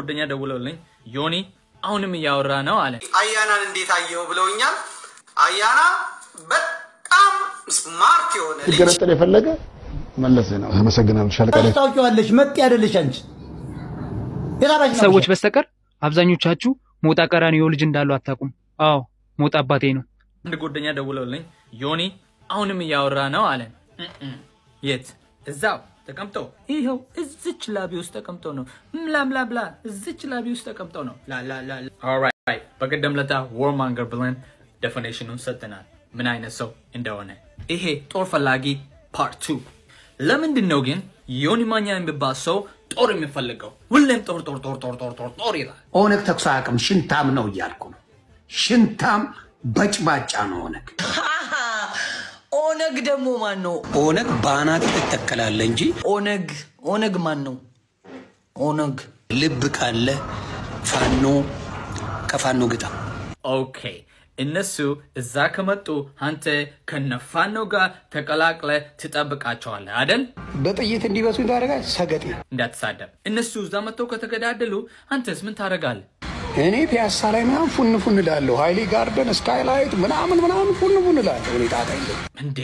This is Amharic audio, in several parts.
ጓደኛ ደውለውልኝ ዮኒ አሁንም ያወራ ነው አለ አያናን እንዴት አየው ብለውኛል አያና በጣም ስማርት የሆነ ልጅ ገረጠለ ፈለገ መለሰ ነው አመሰግናለሁ ሻለቃ ታውቂዋለሽ መጥ ያደልሽ አንቺ ይራባሽ ሰዎች በስተቀር አብዛኞቻችሁ ሞታ ቀራኒው ልጅ እንዳለው አታቁም አዎ ሞታ አባቴ ነው አንድ ጓደኛ ደውለውልኝ ዮኒ አሁንም ያወራ ነው አለ የት እዛው ተቀምጦ ይሄው እዚች ላቢ ውስጥ ተቀምጦ ነው ምላምላብላ እዚች ላቢ ውስጥ ተቀምጦ ነው ላላላ ኦልራይት በቀደም ለታ ዋርማንገር ብለን ዴፊኒሽኑን ሰጥተናል ምን አይነት ሰው እንደሆነ ይሄ ጦር ፈላጊ ፓርት 2 ለምንድን ነው ግን ዮኒማኛ የሚባሰው ጦር የሚፈልገው ሁሌም ጦር ይላል ኦነግ ተኩስ አቅም ሽንታም ነው ያልኩ ነው ሽንታም በጭባጫ ነው ኦነግ ኦነግ ደሞ ማን ነው ኦነግ ባናት ተከላለ እንጂ ኦነግ ማን ነው ኦነግ ልብ ካለ ፋኖ ከፋኖ ግጣ ኦኬ እነሱ እዛ ከመጡ አንተ ከነፋኖ ጋር ተቀላቅለ ትጠብቃቸዋለህ አይደል በጥይት እንዲበሱ ይታረጋል ሰገጤ እንዳትሳደብ እነሱ እዛ መጥተው ከተገዳደሉ አንተስ ምን ታረጋለህ እኔ ፒያሳ ላይ ማን ፉን ላለው ሃይሊ ጋርደን ስካይላይት ምናምን ፉን ላለው እኔ ታታኝ እንዴ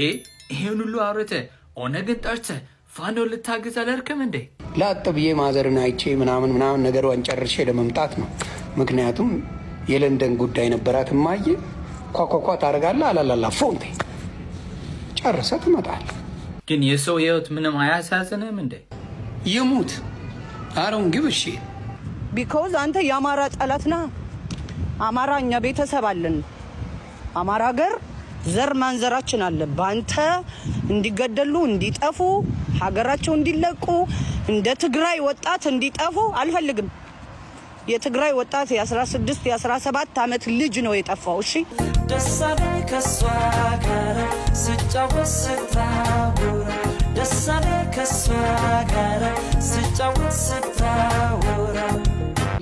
ይሄን ሁሉ አውርተ ኦነግ ጣርተ ፋኖ ልታገዝ አላልከም እንዴ ላጥብዬ ማዘርን አይቼ ምናምን ነገር ወንጨርሽ ለመምጣት ነው ምክንያቱም የለንደን ጉዳይ ነበራት ማየ ኳኳኳ ታረጋላ አላላላ ፎንቴ ጨርሰ ተመጣጣ ግን የሰው ህይወት ምንም አያሳዝንም እንዴ ይሙት አሮን ግብሽ because አንተ ያማራ ጣላትና አማራኛ ቤተሰባልን አማራ ሀገር ዘር ማንዘራችን አለ ባንተ እንዲገደሉ እንዲጠፉ ሀገራቸው እንዲለቁ እንደ ትግራይ ወጣት እንዲጠፉ አልፈልግም የትግራይ ወጣት የ16 የ17 አመት ልጅ ነው የጠፋው እሺ ደሳለኝ ከሷ ጋር ስጫወስታው ደሳለኝ ከሷ ጋር ስጫወስታው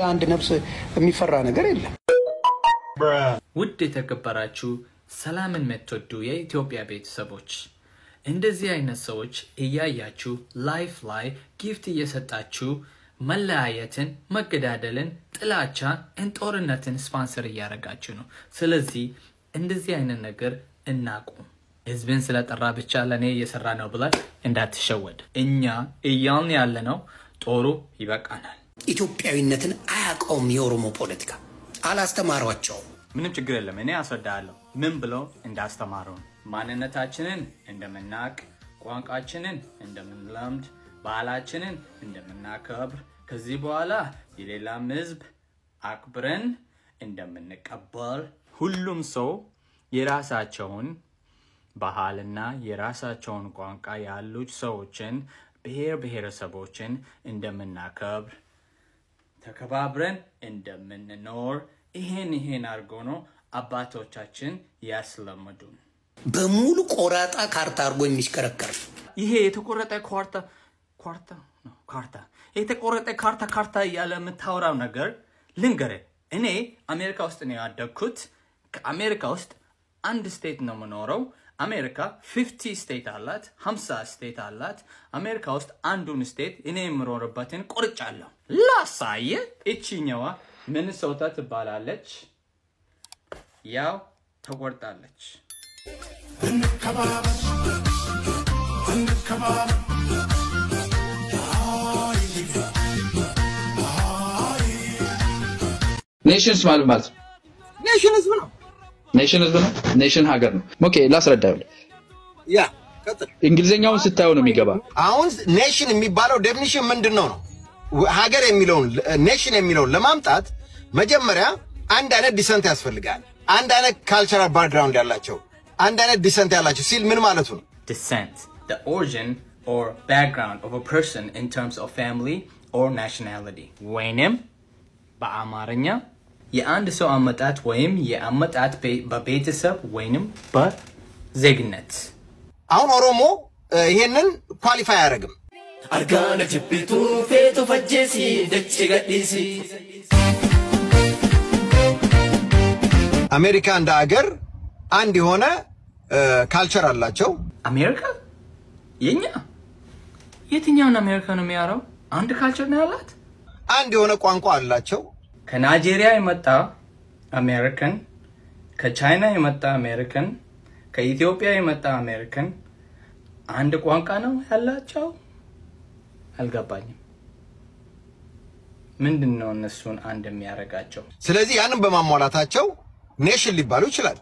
ለአንድ ነፍስ የሚፈራ ነገር የለም ውድ ተከበራችሁ ሰላምን መተዱ የኢትዮጵያ ቤተሰቦች እንደዚህ አይነት ሰዎች እያያችሁ ላይፍ ላይ ጊፍት እየሰጣችሁ መላያየትን መገዳደልን ጥላቻ እንጦርነትን ስፖንሰር ያረጋችሁ ነው ስለዚህ እንደዚህ አይነት ነገር እናቁም ህዝብን ስለጠራ ብቻ ለኔ እየሰራ ነው ብለን እንዳትሸወድ እኛ እያልን ያለ ነው ጦሩ ይበቃናል ኢትዮጵያዊነትን አያቆም የኦሮሞ ፖለቲካ አላስተማሯቸው ምንም ችግር የለም እኔ አስረዳለሁ ምን ብሎ እንዳስተማሩን ማንነታችንን እንደምናቅ ቋንቋችንን እንደምንለምድ ባህላችንን እንደምናከብር ከዚህ በኋላ የሌላ ህዝብ አክብረን እንደምንቀበል ሁሉም ሰው የራሳቸውን ባህልና የራሳቸውን ቋንቋ ያሉት ሰዎችን ብሔረሰቦችን እንደምናከብር ተከባብረን እንደምንኖር ይሄን አርጎ ነው አባቶቻችን ያስለመዱን በሙሉ ቆራጣ ካርታ አርጎ የሚሽከረከር ይሄ የተቆረጠ ካርታ የተቆረጠ ካርታ ያለም ታውራው ነገር ልንገረ እኔ አሜሪካ ውስጥ ነው ያደኩት ከአሜሪካ ውስጥ አንድ ስቴት ነው መኖረው አሜሪካ 50 ስቴት አላት 50 ስቴት አላት አሜሪካ ውስጥ አንዱን ስቴት እኔ ምሮርባትን ቆርጫለሁ ላሳየ እቺኛዋ ሚኒሶታ ትባላለች ያው ተቆርጣለች እንከባባ ኔሽንስ ማለት ኔሽንስ ነው ኔሽን ሀገር ነው ኦኬ ላስረዳው ያ ከተል እንግሊዘኛውን ስታዩ ነው የሚገባ አሁን ኔሽን የሚባለው ዴፊኒሽን ምንድነው ነው ሀገር የሚለው ኔሽን የሚለው ለማምጣት መጀመሪያ አንድ አይነት ዲሰንት ያስፈልጋል አንድ አይነት ካልቸራል ባክግራውንድ ያላችሁ አንድ አይነት ዲሰንት ያላችሁ ሲል ምን ማለት ነው ዲሰንት the origin or background of a person in terms of family or nationality ወይንም በአማርኛ የአንድ ሰው አመጣጥ ወይም የአመጣጥ በቤተሰብ ወይንም በዜግነት አሁን ኦሮሞ ይሄንን ኳሊፋይ ያረጋግም አርጋነ ጅብቱ ፌቶ ፈጀሲ ደጭ ገዲሲ አሜሪካ እንደ ሀገር አንድ የሆነ ካልቸር አላቸው አሜሪካ የኛ የትኛው አሜሪካ ነው የሚያራው አንድ ካልቸር ነው ያላት And you know Kwanko and Nigeria Imata American, Ka China Imata American, Ka Ethiopia Imata American, and Kwankano Alacho Algabani. Minden known as soon and the Miaragacho. Selezi Anubama Moratacho, Nation Libaruchla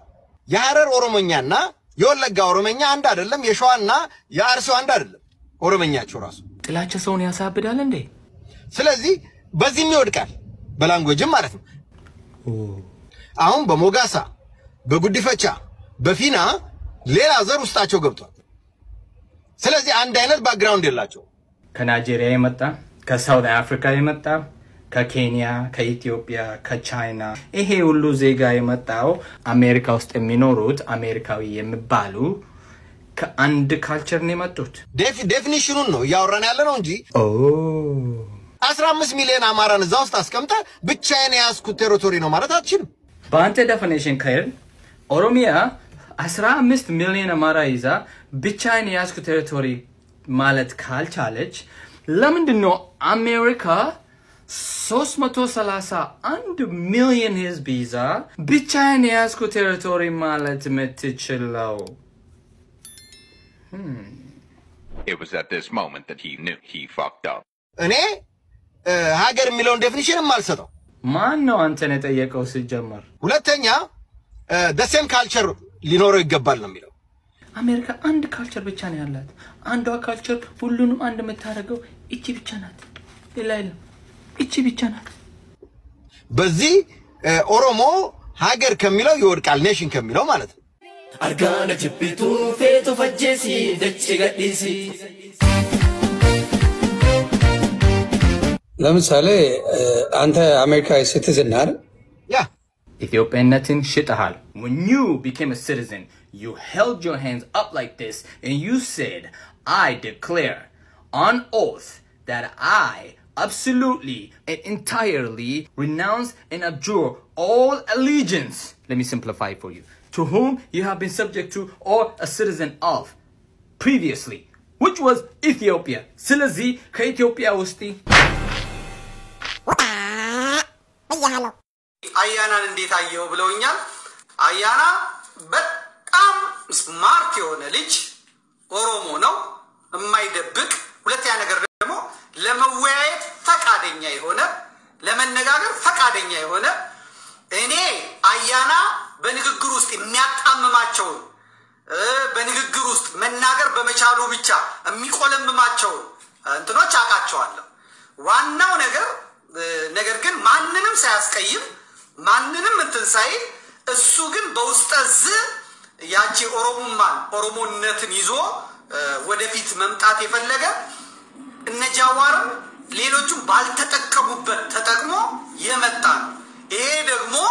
Yara Oromaniana, Yola Gauromania and Dadalem Yeshwana, Yarso and Dadal Oromania Churas. Tilacha Sonia Sabidalende Selezi Bazimodka Balango Jamarat. Oh, Aum Bamogasa Bagudifacha Bafina Lera Zarustacho Goto Selezi and Daniel background Lacho Kanajere Mata. Ka South Africa imata, ka Kenya, ka Ethiopia, ka China. Ehe ulu zega imatao America ust minorut, America yembalu ka and culture nematut. Definition no yawran alanonji. Oh. Asramis million amaran zaustas kamta, but China asku territory no maratachim. Bante definition kair. Oromia asramis million amara iza, but China asku territory malet kal challenge. Lamandino America, Sosmatosalasa, and million his visa, Bichaniasco territory malet metichelo. It was at this moment that he knew he fucked up. Ane? Hagar Milon definition of Malsato. Mano Anteneta Yakosi Jammer. Ulatanya, the same culture, Linore Gabalamiro. America and culture bichanialat. And our culture fullunu and metarago ichi bichanat. Ilail. Ichi bichanat. Bazi Oromo Hager Camilo your calnation Camilo Malat. Argana Chipitu fate of a Jesse that chigat easy. Lam Sale Anta America is citizen har? Yeah. Ethiopian Natin Shitahal. When you became a citizen, you held your hands up like this and you said, I declare on oath that I absolutely and entirely renounce and abjure all allegiance. Let me simplify for you. To whom you have been subject to or a citizen of previously, which was Ethiopia. Silazi ka Ethiopia usti. Ayana nditayo blownyal. Ayana but smart knowledge, Oromo no, made a book, Letianagar Remo, Lemaway, Fakadinye Honor, Lemon Nagagar, Fakadinye Honor, Ene, Ayana, Benigurusti, Nat Amamacho, Benigurust, Menagar Bamachaluvicha, and Mikolam Macho, and to no Chakachuan. One now Nagar, Nagarkin, Mandanum Saskayev, Mandanum Matansai, a Sugan Bostaz. Yachi Oromuman, Oromon Netanizo, Wedefit Mentati Fenlega, Nejawar, Lilotu Baltatakabu Tatakmo, Yemetan, Edermo,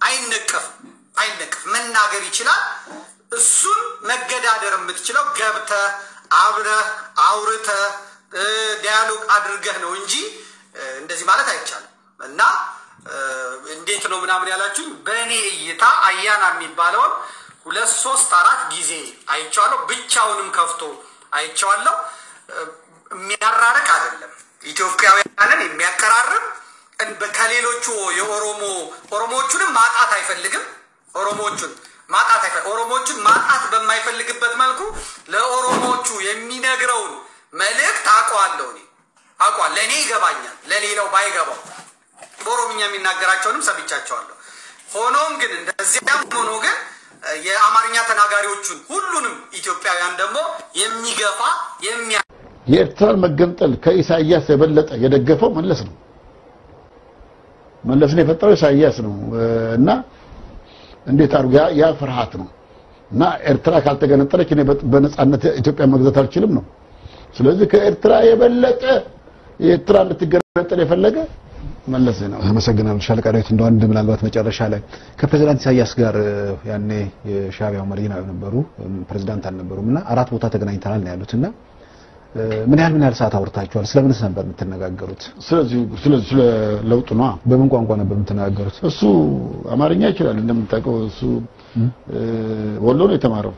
Ainek, Menagarichila, Sun Megadader Mitchell, Gabta, Avra, Aurata, Dialog Adriganonji, Desimaratachan, and now, Detonominamalachu, Benny Yeta, Ayana Mibalon. So starat gize, I chalo bichaunum kafto, I chalo miaraka, Ethiopia and Makarar, and Bakalilo Choyo Oromo, Oromochun, Mata Taifeligam, Oromochun, Mata Taifa, Oromochun, Mata, but my Feligam, but Malco, Le Oromochu, Emina Grown, Melek Taco Andoni, Aqua, Leni Gabanya, Lenino Baigabo, Boromia Minagrachon, Sabichacholo, Honongan, the Zam Monogan. Ye Amarinya Tanagariuchun, Hulunum, Ethiopia and Demo, Yemigafa, Yemia. Yet, Tarmagantel, Kaisa, yes, a let I get a gaffe and listen. Malesne Patrisa, yes, na, and it are ya for Hatum. Na, Ertrak, I'll take an attack in a bonus and Ethiopia Magazar Chilum. So let's look at try a letter. You try to get a letter. Malazin, I must again shall carry it and don't demand what which other shall I. President Sayasgar Yane Shavia Marina and Baru, President and Burumna, Aratutatagan Italian Lutina, Minamina Sat our title, 7 December Tenagarut. So you Lotuna, Bemunkwana Buntenagarut. So Amarinature and them taco, so Woloni tomorrow.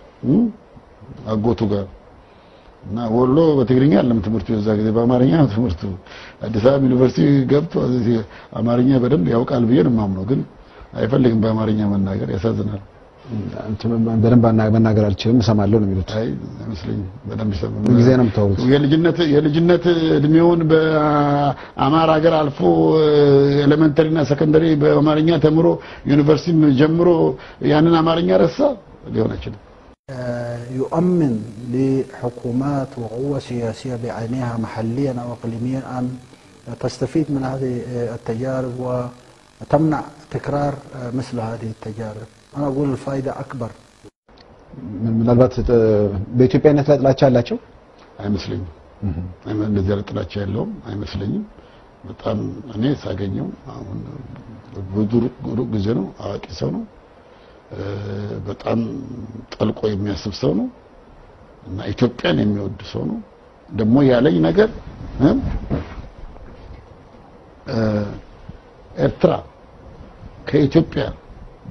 I go to go. Now, what do you think? I'm going to say that Amarina is first. At the same university, Gap to Amarina, but I'm going to be a mammogan. I felt like Bamarina and Nagar, a seasonal. And to remember Nagar, Chim, some I learned with I, Muslim, but I'm told. We are legitimate, the Mune, Amaragar, Alfo, elementary and secondary, Amarina, Temuro, University, Jamro, Yan Amarina, sir. يؤمن لحكومات وقوى سياسية بعينها محليا أو إقليميا أن تستفيد من هذه التجارب وتمنع تكرار مثل هذه التجارب. أنا أقول الفائدة أكبر. من البات بيتوبيا نتلا لا تشال شو؟ أي مسلم. أي من نزلت لا تشالهم أي مسلم. بتأم أني ساكنيهم بدورك دورك جزنو أكيسانو. But I'm talking about Sono, my Ethiopian name is Sono, the Moyale Nagar, Ertra, Ethiopia,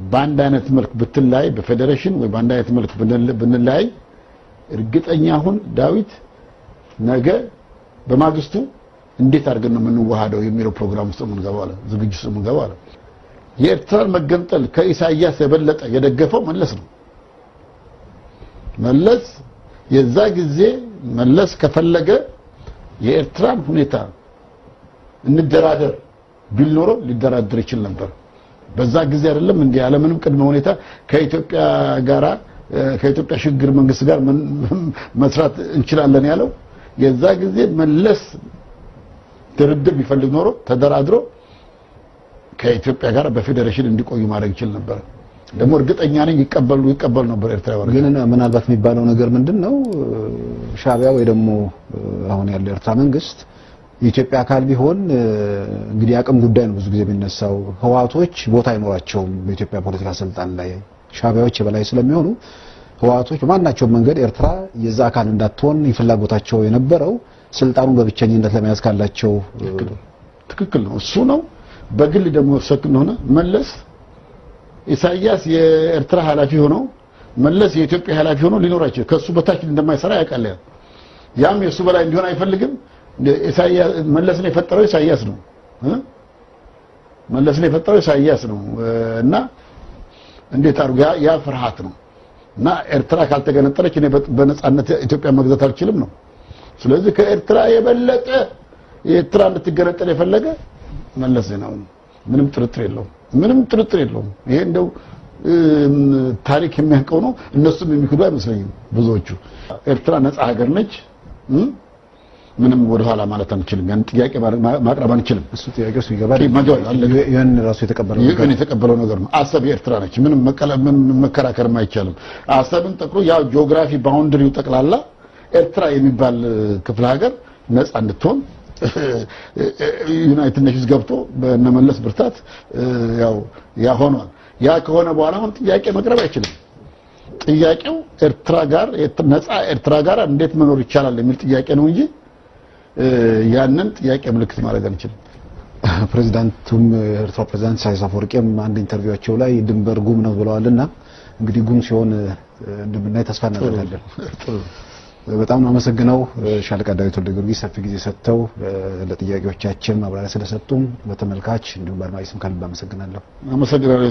Bandanet Milk Butilai, the Federation, we Bandanet Milk Bunilai, Rigit Anyahun, David, Nagar, the Magustu, and this are going to Manuado, you mirror program Sumun Gavala, the big Sumun Gavala. የኤርትራ መገንጠል ከኢሳያስ የበለጠ የደገፈው መለስ ነው መለስ የዛ ጊዜ መለስ ከፈለገ የኤርትራን ሁኔታ እንደራደር ቢልኖር ሊደራደር ይችላል ነበር በዛ ጊዜ አይደለም እንደ ዓለምንም ቅድመ ሁኔታ ከኢትዮጵያ ጋራ ከኢትዮጵያ ሽግግር መንግስት ጋር መስራት እንችላለን ያለው የዛ ጊዜ መለስ ድርድር ቢፈልግ ኖሮ ተደራድሮ ከኢትዮጵያ ጋር በፌደሬሽን እንዲቆዩ ማድረግ ይችላል ነበር ደሞ እርግጠኛ ነኝ ይቀበሉ ነበር ኤርትራ ወራ ግን ምናልባት የሚባለው ነገር ምንድነው ሻቢያ ወይ ደሞ አሁን ያለ ኤርትራ መንግስት የኢትዮጵያ አካል ቢሆን እንግዲህ አቅም ጉዳይ ነው ብዙ ጊዜ የሚነሳው ህዋቶች ቦታ አይኖራቸውም በኢትዮጵያ ፖለቲካ ስልጣን ላይ ሻቢያዎች በላይ ስለሚሆኑ ህዋቶች ማናቸው መንገድ ኤርትራ የዛ አካል እንዳትሆን ይፈልጋቸው የነበረው ስልጣኑን በብቸኝነት ለማያዝ ካላቸው ትክክል ነው እሱ ነው በግል ደሞ ሰክን ሆነ መለስ ኢሳያስ የኤርትራ ኃላፊ ሆኖ መለስ የኢትዮጵያ ኃላፊ ሆኖ ሊኖራቸው ከሱ በታች እንደማይሰራ ያቃለ ያም የሱ በላይ እንዲሆን አይፈልግም ኢሳያስ መለስ ላይ ፈጠረው ኢሳያስ ነው መለስ ላይ ፈጠረው ኢሳያስ ነው እና እንዴት አርጋ ያ ፍርሃት ነው እና ኤርትራ ካልተገነጠለች እኔ በነጻነት ኢትዮጵያ መግዛት አልችልም ነው ስለዚህ ከኤርትራ የበለጠ ኤርትራ ልትገነጠል የፈለገ መለስ ነው ምንም ትርትር የለው ምንም ትርትር የለው ይሄ እንደው ታሪክ የሚያቀው ነው እነሱም የሚክዱ አይመስለኝም ብዙዎቹ ኤርትራ ነፃ ሀገር ነች ምንም ወደ ኋላ ማለት አንችልም ያን ጥያቄ ማቅረብ አንችልም እሱ ጥያቄው ሲገባል ያን ራሱ የተቀበለው ነገር ነው አሰብ ኤርትራ ነች ምንም መቀለም መከራከር ማይቻልም አሰብን ተቀሩ ያው ጂኦግራፊ ባውንደሪው ተቀላላ ኤርትራ የሚባል ክፍለ ሀገር ነፃ እንድትሆን ዩናይትድ ኔሽንስ ገብቶ በእነመለስ ብርታት ያው ሆኗል ያ ከሆነ በኋላ አሁን ጥያቄ መቅረብ አይችልም ጥያቄው ኤርትራ ጋር ነፃ ኤርትራ ጋር እንዴት መኖር ይቻላል የሚል ጥያቄ ነው እንጂ ያንን ጥያቄ ምልክት ማድረግ አንችልም ፕሬዝዳንቱም ኤርትራ ፕሬዝዳንት ኢሳያስ አፈወርቂም አንድ ኢንተርቪዋቸው ላይ ድንበር ጉም ነው ብለዋልና እንግዲህ ጉም ሲሆን እንደምናይ ተስፋ እናደርጋለን በጣም ነው አመሰግነው ሻለቃ ዳዊት ወልደጊዮርጊስ ሰፊ ጊዜ ሰጥተው ለጥያቄዎቻችን ማብራሪያ ስለሰጡም በተመልካች እንዲሁም በአድማጭም ከልብ አመሰግናለሁ አመሰግናለሁ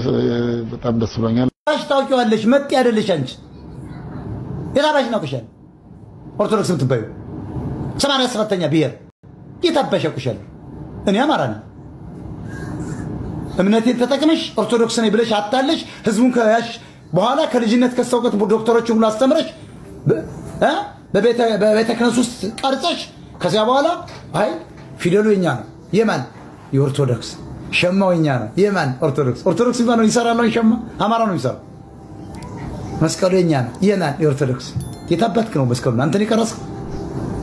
በጣም ደስ ብሎኛል ታውቂዋለሽ መጥ ያደልሽ አንቺ ይራባሽ ነው ኩሻል ኦርቶዶክስም ትባዩ 87ኛ ብሄር የታበሸ ኩሻል እኔ አማራ ነኝ እምነቴን ተጠቅመሽ ኦርቶዶክስ ነኝ ብለሽ አጣለሽ ህዝቡን ከያሽ በኋላ ከልጅነት ከሰውቀት ዶክተሮችን ሁሉ አስተምረሽ በቤተ ክርስቲያን ውስጥ ቀርጸሽ ከዚያ በኋላ አይ ፊደሉ የኛ ነው የማን የኦርቶዶክስ ሸማው የኛ ነው የማን ኦርቶዶክስ ይባላል ይሰራል ነው ሸማ አማራ ነው ይሰራል መስቀሉ የኛ ነው የማን የኦርቶዶክስ የታባትክ ነው መስቀሉ አንተ ነው ቀረጽ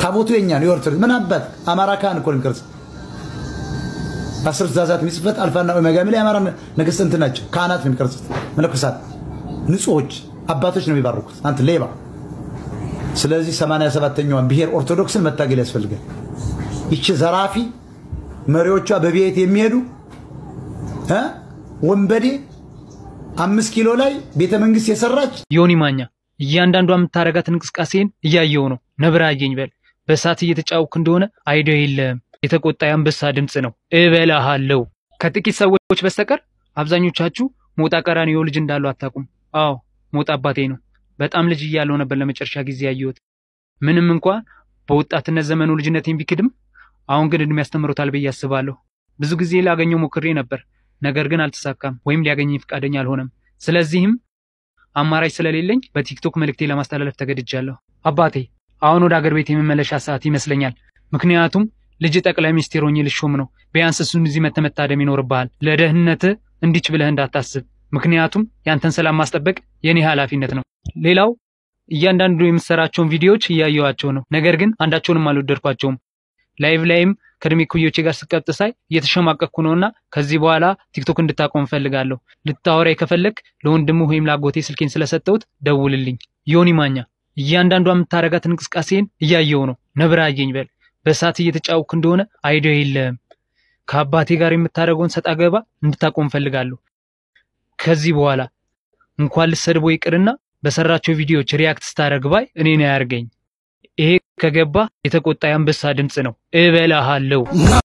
ታቦቱ የኛ ነው የኦርቶዶክስ ምን አባት አማራ ካን ኮልን ቀርጽ አስር ትእዛዛት የሚጽፈት አልፋና ኦሜጋ ሚል የአማራ ነገስት እንት ናቸው ካህናት ነው የሚቀርጹት መነኮሳት ንጹዎች አባቶች ነው የሚባርኩት አንተ ሌባ ስለዚህ 87ኛው ብሄር ኦርቶዶክስን መታገል ያስፈልጋል እቺ ዘራፊ መሪዎቿ በቤት የሚሄዱ ወንበዴ 5 ኪሎ ላይ ቤተ መንግስት የሰራች ዮኒማኛ እያንዳንዷም ታረጋት ንቅስቃሴን እያየው ነው ነብራየኝ በል በሳት እየተጫውክ እንደሆነ አይዲያ የለም የተቆጣ ያንበሳ ድምጽ ነው እበላሃለው ከጥቂት ሰዎች በስተቀር አብዛኞቻችሁ ሞጣ ቀራኒው ልጅ እንዳሉ አታቁም አዎ ሞጣ አባቴ ነው በጣም ልጅ ይያለው ነበር ለመጨረሻ ጊዜ ያዩት ምንም እንኳን በወጣትነት ዘመኑ ልጅነቴን ቢክድም አሁን ግን እድሜ ያስተምሮታል ብዬ አስባለሁ ብዙ ጊዜ ላገኘው ሞክሬ ነበር ነገር ግን አልተሳካም ወይም ሊያገኘኝ ፍቃደኛ አልሆነም ስለዚህም አማራጭ ስለሌለኝ በቲክቶክ መልእክቴ ለማስተላለፍ ተገድጃለሁ አባቴ አሁን ወደ አገር ቤት የመመለሻ ሰዓት ይመስለኛል ምክንያቱም ልጅ ጠቅላይ ሚኒስትር ሆኜ ልሾም ነው ቢያንስ እሱን እዚህ መተመታደም ይኖርብሃል ለደህንነት እንዲች ብለህ እንዳታስብ ምክንያቱም ያንተን ሰላም ማስጠበቅ የኔ ኃላፊነት ነው ሌላው እያንዳንዱ የምሰራቸውን ቪዲዮዎች ያያዩዋቸው ነው ነገር ግን አንዳቸውንም አልወደድኳቸውም ላይቭ ላይም ከድሜ ኩዮቼ ጋር ስቀጥሳይ እየተሸማቀኩ ነውና ከዚህ በኋላ ቲክቶክ እንድታቆም ፈልጋለሁ ልታወራ ይከፈልክ ለወንድሙ ሆይም ላጎቴ ስልኬን ስለሰጠውት ደውልልኝ ዮኒማኛ እያንዳንዷም ታረጋት ንቅስቃሴን እያየው ነው ነብራየኝ በል በሳት እየተጫውክ እንደሆነ አይዲያ የለም ከአባቴ ጋር የምታረጋውን ሰጣገባ እንድታቆም ፈልጋለሁ ከዚህ በኋላ እንኳን ልሰድቦ ይቅርና በሰራቸው ቪዲዮዎች ሪያክት ስታደርግ ባይ እኔ ነኝ ያርገኝ ይሄ ከገባ የተቆጣ ያንበሳ ድምጽ ነው እበላሃለው